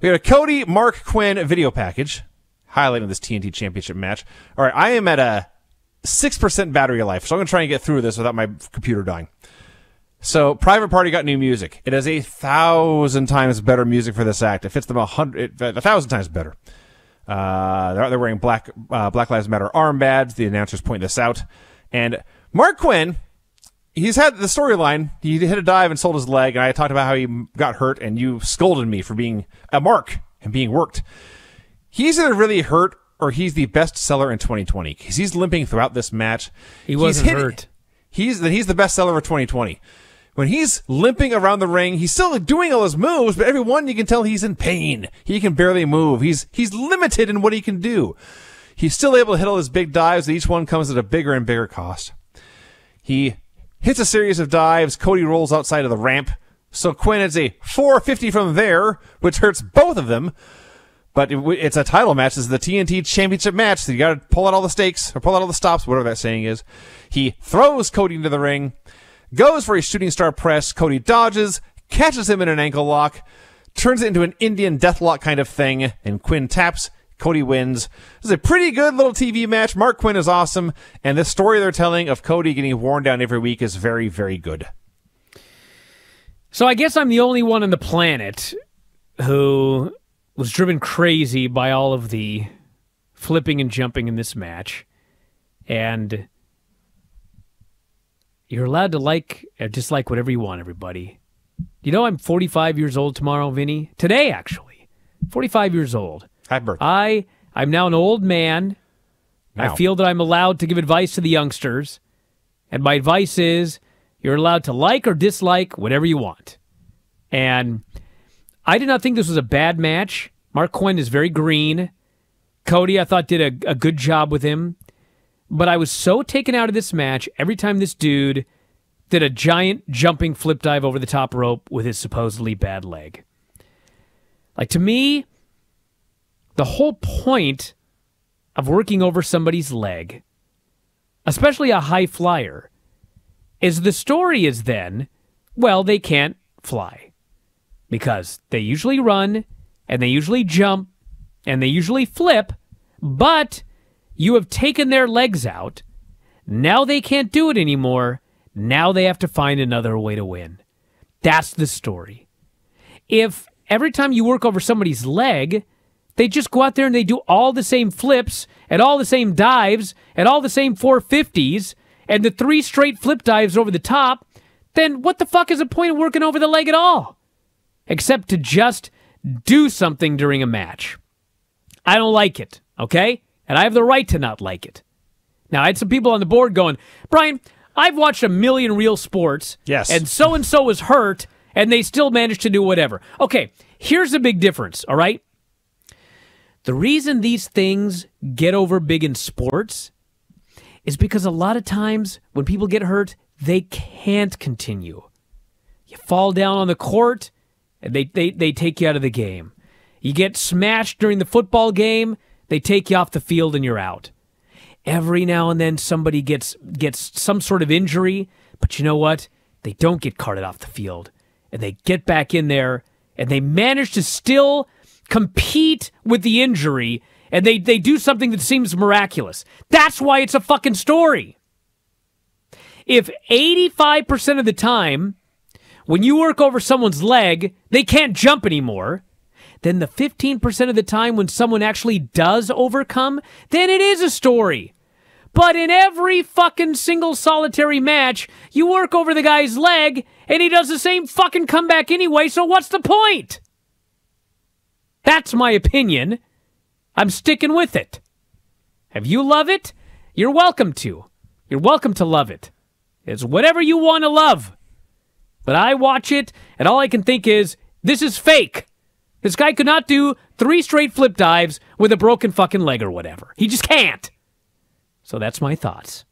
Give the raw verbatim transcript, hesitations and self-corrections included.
We got a Cody Marq Quen video package highlighting this T N T Championship match. All right, I am at a six percent battery life, so I'm going to try and get through this without my computer dying. So, Private Party got new music. It has a thousand times better music for this act. It fits them a hundred, a thousand times better. Uh, they're, they're wearing black, uh, Black Lives Matter armbands. The announcers point this out. And Marq Quen, he's had the storyline. He hit a dive and sold his leg, and I talked about how he got hurt, and you scolded me for being a mark and being worked. He's either really hurt or he's the best seller in twenty twenty because he's limping throughout this match. He wasn't he's hit, hurt. He's, he's the best seller of twenty twenty. When he's limping around the ring, he's still doing all his moves, but every one you can tell he's in pain. He can barely move. He's he's limited in what he can do. He's still able to hit all his big dives, and each one comes at a bigger and bigger cost. He hits a series of dives. Cody rolls outside of the ramp. So Quinn hits a four fifty from there, which hurts both of them. But it, it's a title match. This is the T N T Championship match. So you got to pull out all the stakes or pull out all the stops, whatever that saying is. He throws Cody into the ring, goes for a shooting star press. Cody dodges, catches him in an ankle lock, turns it into an Indian death lock kind of thing, and Quinn taps. Cody wins. This is a pretty good little T V match. Marq Quen is awesome, and this story they're telling of Cody getting worn down every week is very, very good. So I guess I'm the only one on the planet who was driven crazy by all of the flipping and jumping in this match, and you're allowed to like or dislike whatever you want, everybody. You know, I'm forty-five years old tomorrow, Vinny. Today, actually. forty-five years old. Happy birthday. I, I'm now an old man. Now. I feel that I'm allowed to give advice to the youngsters. And my advice is you're allowed to like or dislike whatever you want. And I did not think this was a bad match. Marq Quen is very green. Cody, I thought, did a, a good job with him. But I was so taken out of this match every time this dude did a giant jumping flip dive over the top rope with his supposedly bad leg. Like, to me, the whole point of working over somebody's leg, especially a high flyer, is the story is then, well, they can't fly because they usually run and they usually jump and they usually flip, but you have taken their legs out. Now they can't do it anymore. Now they have to find another way to win. That's the story. If every time you work over somebody's leg, they just go out there and they do all the same flips and all the same dives and all the same four fifties and the three straight flip dives over the top, then what the fuck is the point of working over the leg at all? Except to just do something during a match. I don't like it, okay? And I have the right to not like it. Now, I had some people on the board going, Bryan, I've watched a million real sports. Yes. And so-and-so was hurt, and they still managed to do whatever. Okay, here's the big difference, all right? The reason these things get over big in sports is because a lot of times when people get hurt, they can't continue. You fall down on the court, and they, they, they take you out of the game. You get smashed during the football game, they take you off the field and you're out. Every now and then somebody gets gets some sort of injury, but you know what? They don't get carted off the field, and they get back in there, and they manage to still compete with the injury, and they, they do something that seems miraculous. That's why it's a fucking story. If eighty-five percent of the time, when you work over someone's leg, they can't jump anymore, then the fifteen percent of the time when someone actually does overcome, then it is a story. But in every fucking single solitary match, you work over the guy's leg, and he does the same fucking comeback anyway, so what's the point? That's my opinion. I'm sticking with it. If you love it, you're welcome to. You're welcome to love it. It's whatever you want to love. But I watch it, and all I can think is, this is fake. This guy could not do three straight flip dives with a broken fucking leg or whatever. He just can't. So that's my thoughts.